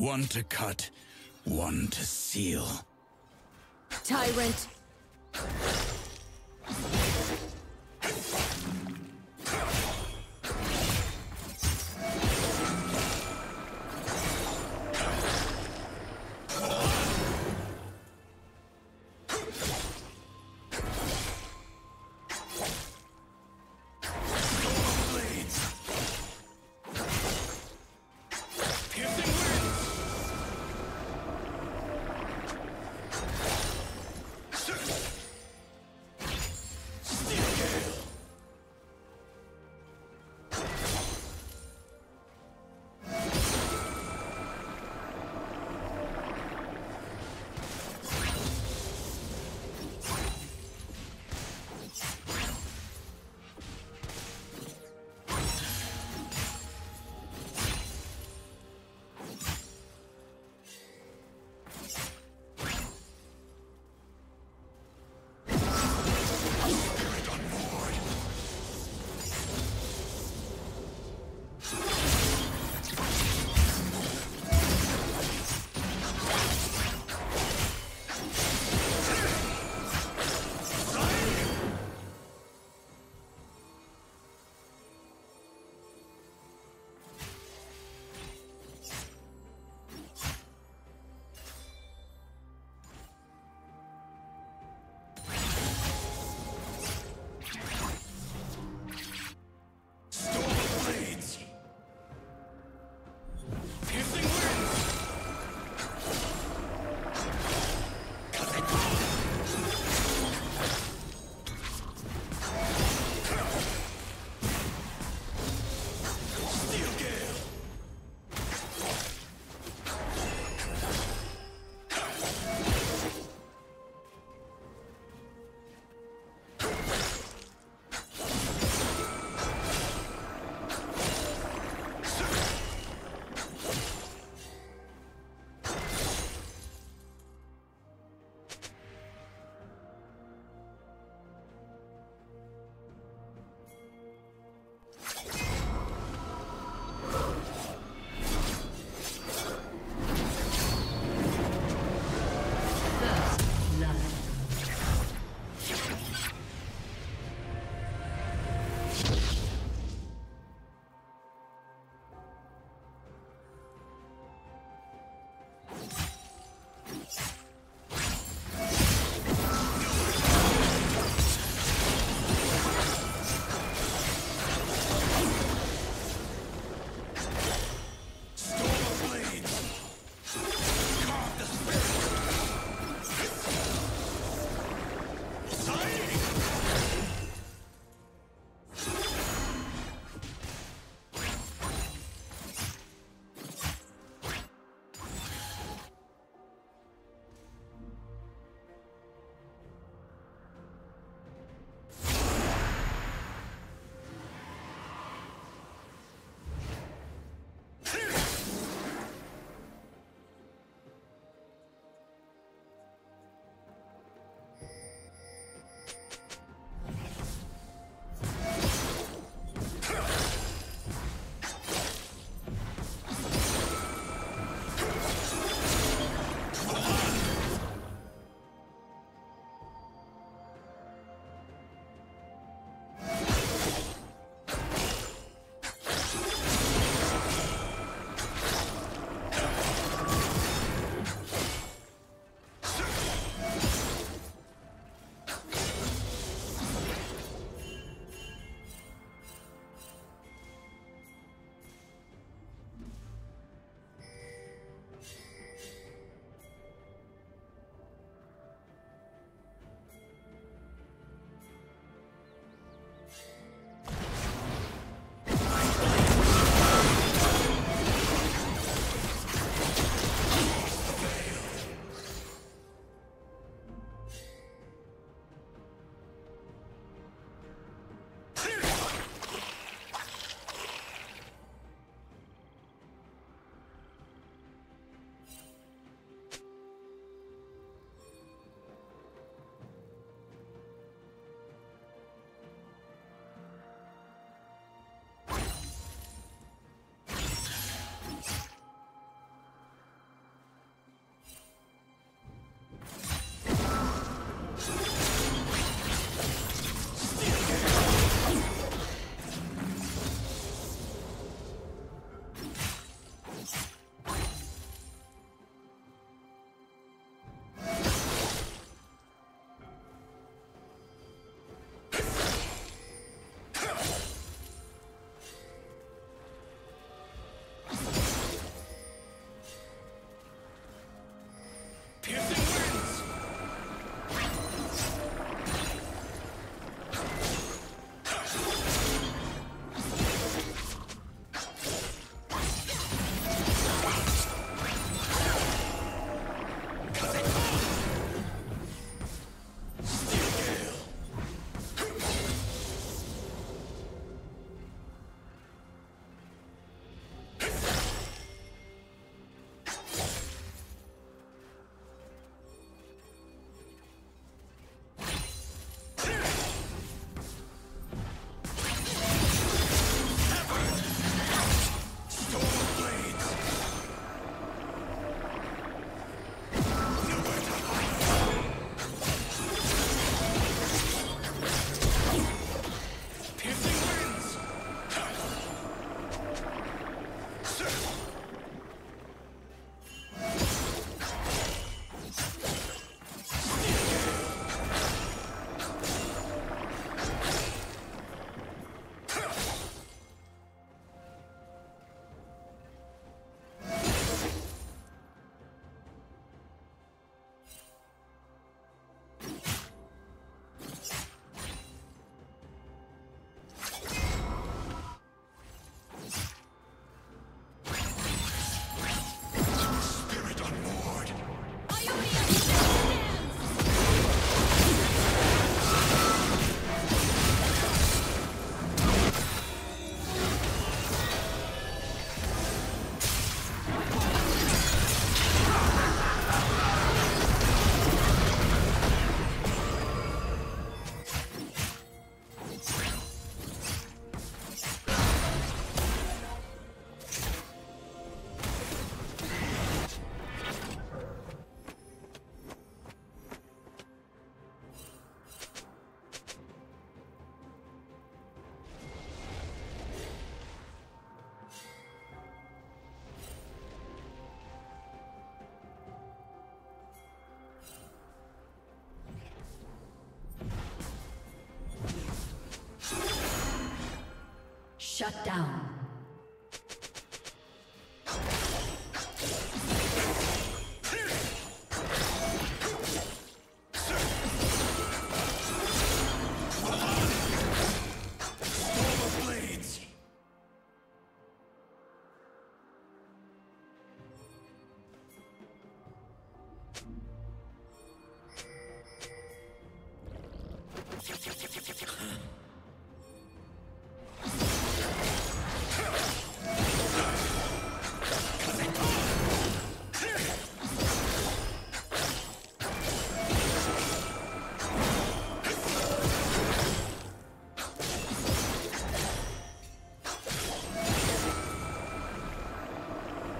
One to cut, one to seal. Tyrant. Shut down.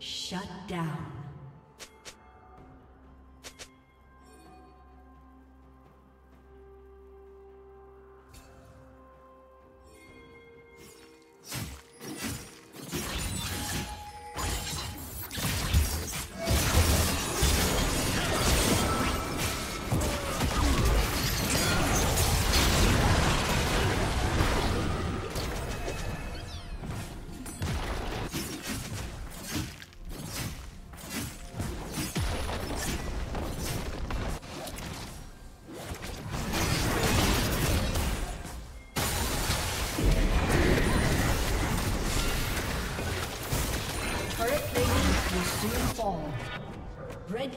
Shut down. Red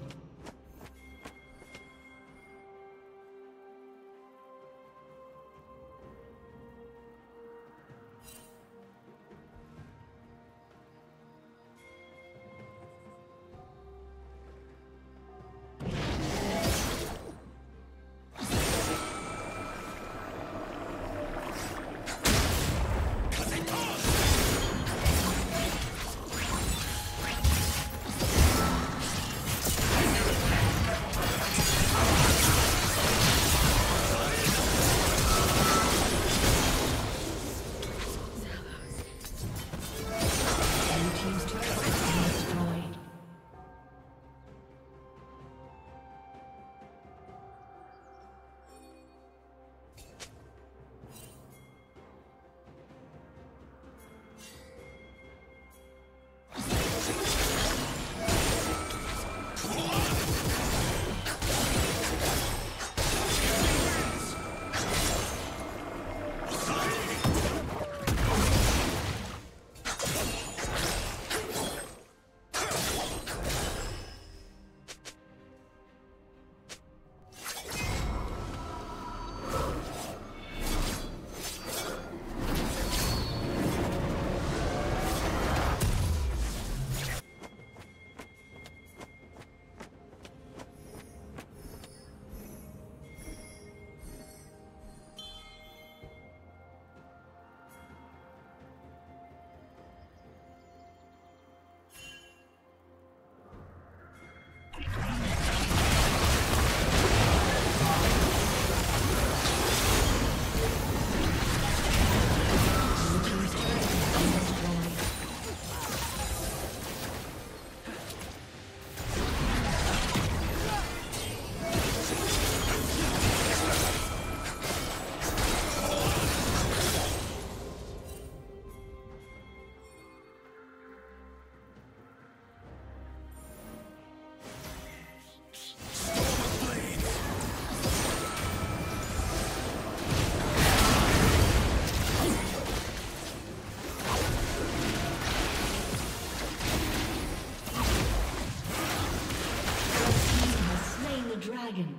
dragon.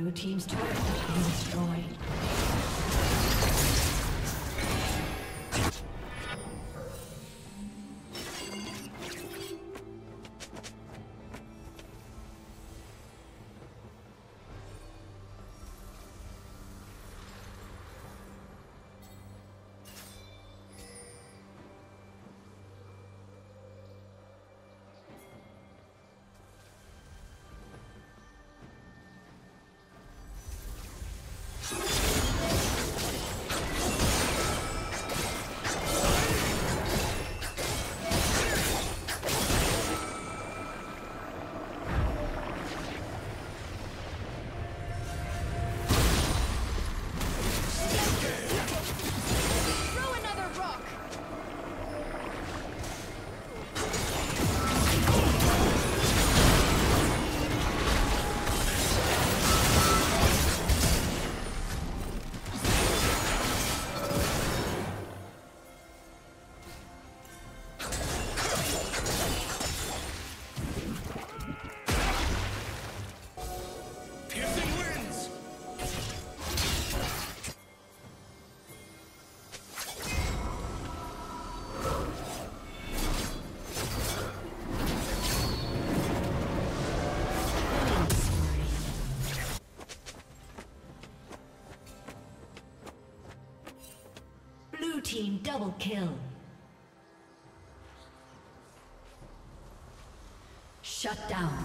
Blue team's turret has been destroyed. Team double kill. Shut down.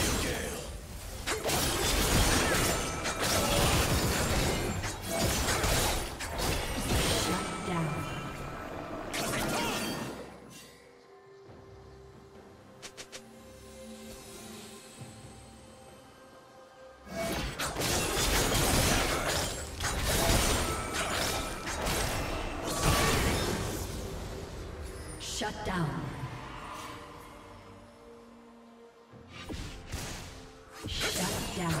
down. down.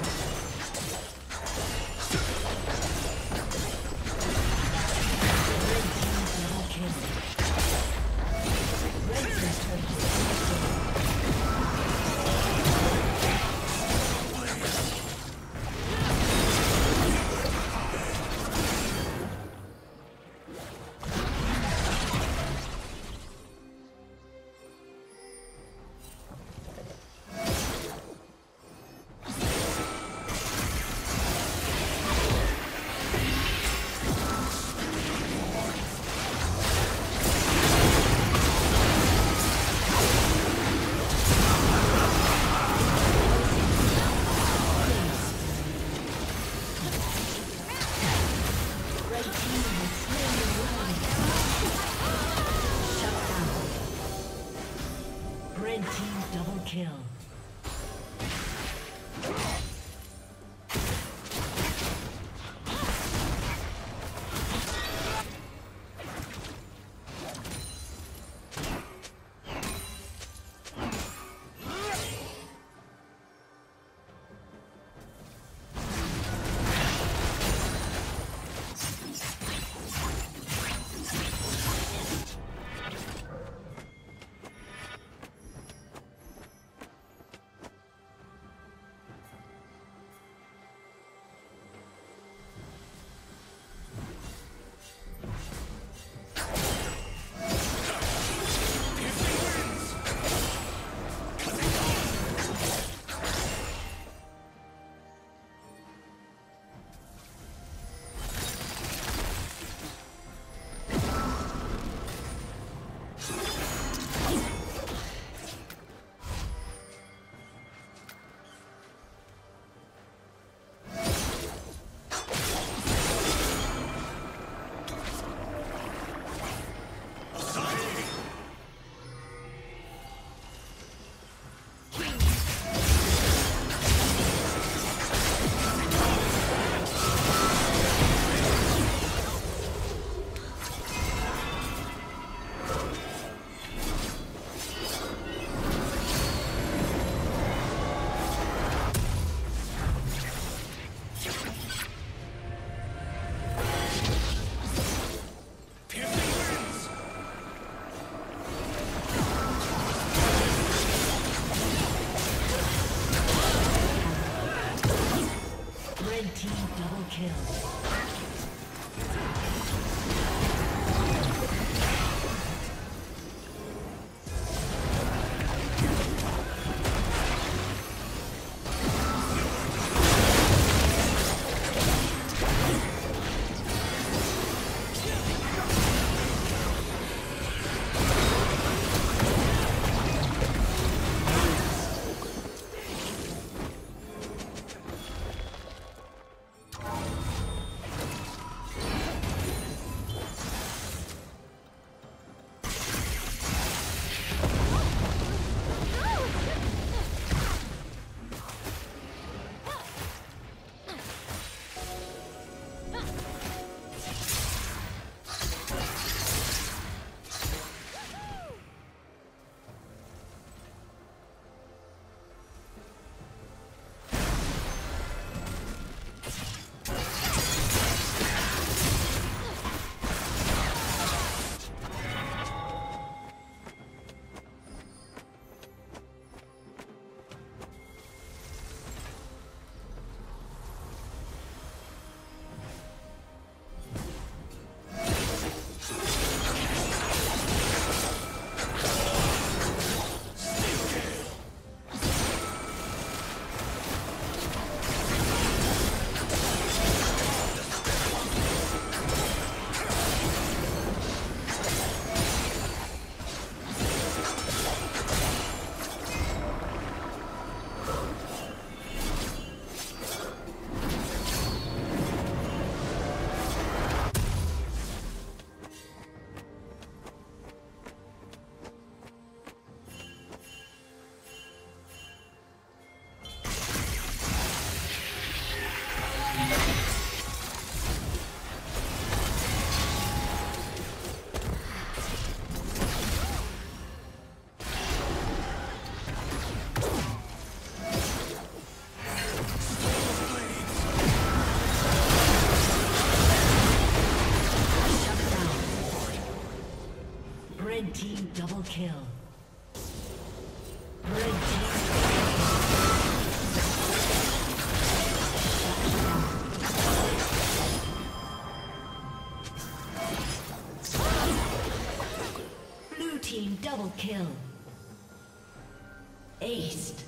Red team double kill. Blue team double kill. Aced.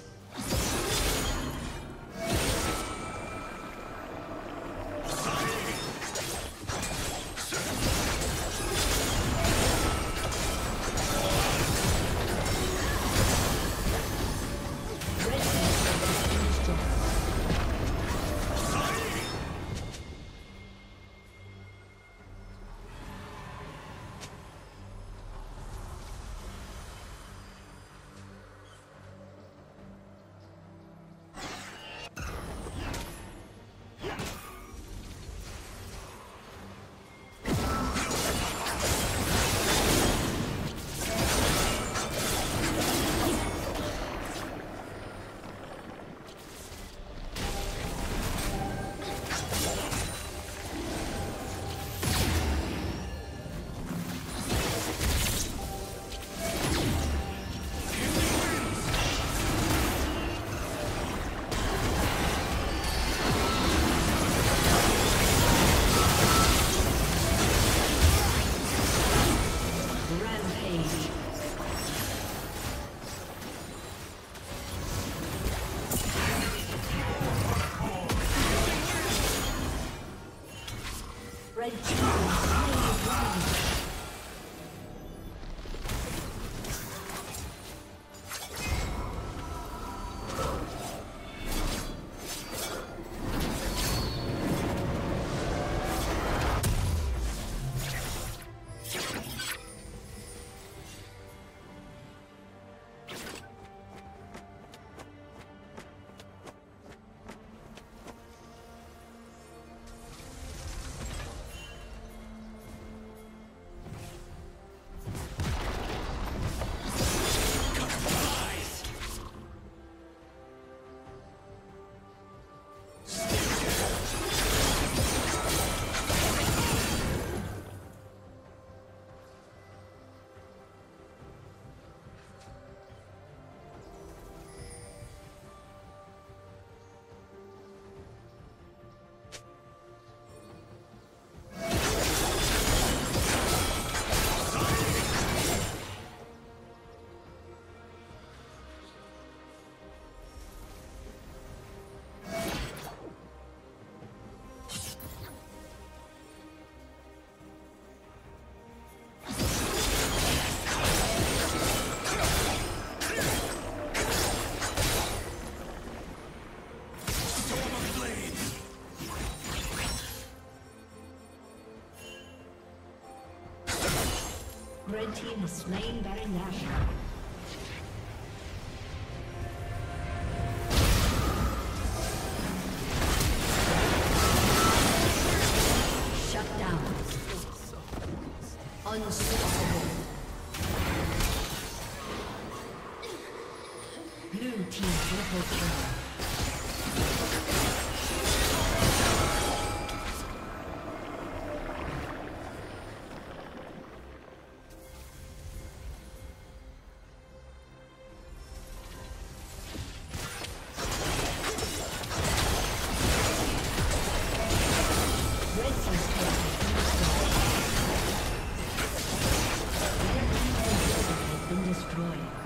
Red team has slain Baron Nashor. Destroy.